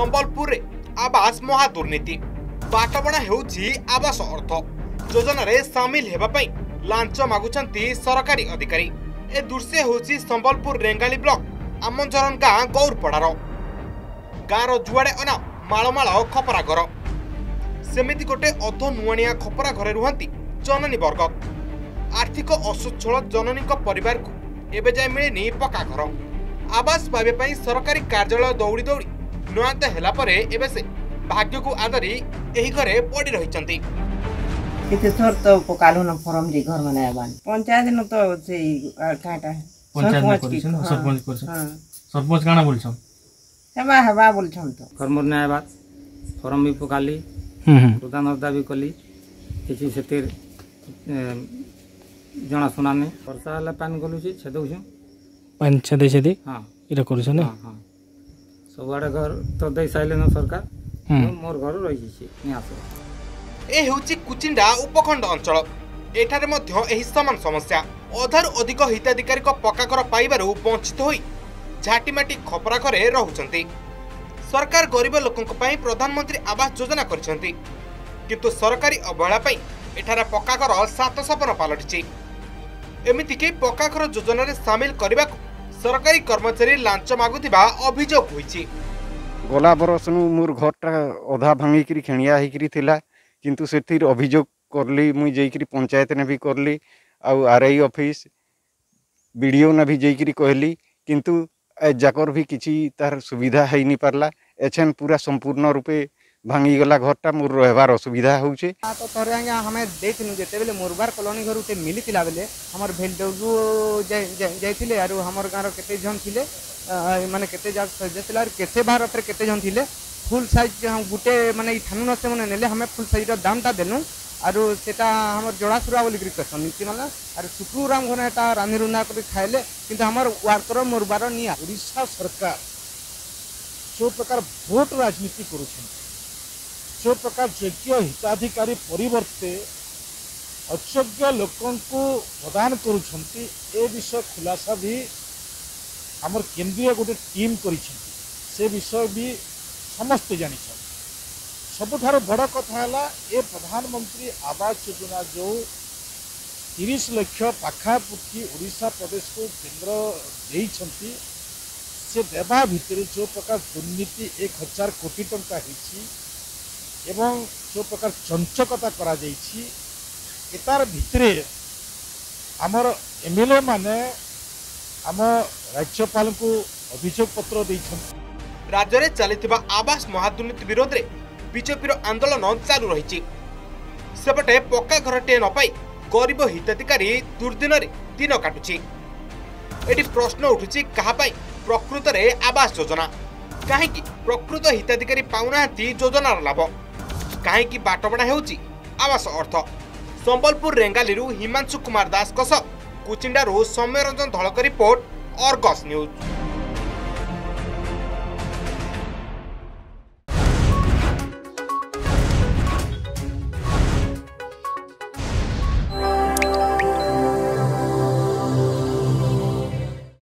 संबलपुर आवास महादुर्नीति बाटबणा हेउछि आवास अर्थ योजना रे शामिल हेबा पई लांच मागुछंती सरकारी अधिकारी। ए दृश्य होछि संबलपुर रेंगाली ब्लॉक आमंजरन गां गौरपड़ार गाँव जुआड़े अना मालमाल खपरा घर सेमिति गोटे अध नुआणिया खपरा घरे रुहंती जननी वर्ग। आर्थिक असुच्छल जननी परिवार को एबे जाय मिलेनी पक्का घर आवास पावे पई सरकारी कार्यालय दौड़ी दौड़ी नुआंत हेला परे एबे से भाग्य को आदरी एही घरे पड़ी रहिचंती। केते थर तो पकालो न फॉर्म जे घर बनायबान पंचायत न तो से काटा पंचायत करिसन सरपंच करिसन। हां सरपंच काना बोलछम हेबा हेबा बोलछम तो घर मोर नायबा फॉर्म भी पकाली प्रधान अर्दा भी कली किसी से जना सुना ने वर्षा वाला पानी गलु छी छेदौ छी पानी छेदे छेदे। हां इरा करू छ ना। हां सबवाडा घर तो दै साइले न सरकार मोर घर रहि छी नि आसे। ए हेउची कुचिंडा उपखंड अंचल एठारे मध्य एही समान समस्या अधर अधिक हिताधिकारी को पक्का घर पाइबारु वंचित होई झाटीमाटी खपरा घरे रहउचंती। सरकार गरीब लोकक पई प्रधानमंत्री आवास योजना करछंती किंतु सरकारी अवहेला पई एठारा पक्का घर 7 सपन पलटिछि। एमितिके पक्का घर योजना रे शामिल करने को सरकारी कर्मचारी लांच मागुथिबा अभियोग होइछि। गोला बरसनु मोर घरटा अधा भांगी करी खेणिया हे करी थिला किंतु सेतिर अभियोग करली मुई जेई करी पंचायत ने भी करली आउ आरआई ऑफिस वीडियो ने भी जेई करी कहली किंतु जाकर भी किछि तार सुविधा है नि परला एछन पूरा संपूर्ण रूपे भांगी गला घरटा मोर रहबार असुविधा होउछे। तो थरे आंगे हमें देखनु जेते बेले मोरबार कॉलोनी घर उते मिलितिला बेले हमर भेलडोजु जाइतिले आरो हमर गाँव रो केते जन थिले माने केते जा सजेतिला केते भारत रे केते जन थिले फुल साइज हम गुटे माने थानु नसे माने नेले हमें फुल साइज रो दामटा देनु आरो सेटा हमर जोड़ासुरा बोली करी कसन नीति माने आरो सुकुराम घने ता रानीरुना कर खाइले किंतु हमर वारकर मोरबार नि ओडिसा सरकार सो प्रकार वोट राजनीति करूछन जो प्रकार योग्य हिताधिकारी परिवर्ते अयोग्य लोकन को प्रदान करुछंती। ए विषय खुलासा भी हमर केंद्रीय गोटे टीम करिछंती से विषय भी समस्त जानिछन। सबुठार बड़ कथा है ये प्रधानमंत्री आवास योजना जो 30 लाख पाखापुखी ओडिशा प्रदेश को केंद्र देइछंती से देवा भितर जो प्रकार दुर्नीति 1000 कोटी टंका हेछि एवं जो प्रकार चंचकता करा जाइछि एतार भितरे आमर एमएलए माने आम राज्यपाल को अभियोग पत्र देइछन। राज्य रे चलिथिबा आवास महादुर्नीति विरोध रे बीजेपी रो आंदोलन चालू रहिछि। सेपटे पक्का घरटे न पाई गरीब हिताधिकारी दुर्दिन रे दिन काटुछि। एटी प्रश्न उठुछि कहा पाई प्रकृत रे आवास योजना कहीं प्रकृत हिताधिकारी पाऊना योजनार लाभ कहीं बाटबणा हेउछि आवास अर्थ। संबलपुर रेंगाली हिमांशु कुमार दास कुचिंडारू सौम्यरंजन धलक रिपोर्ट आर्गस न्यूज़।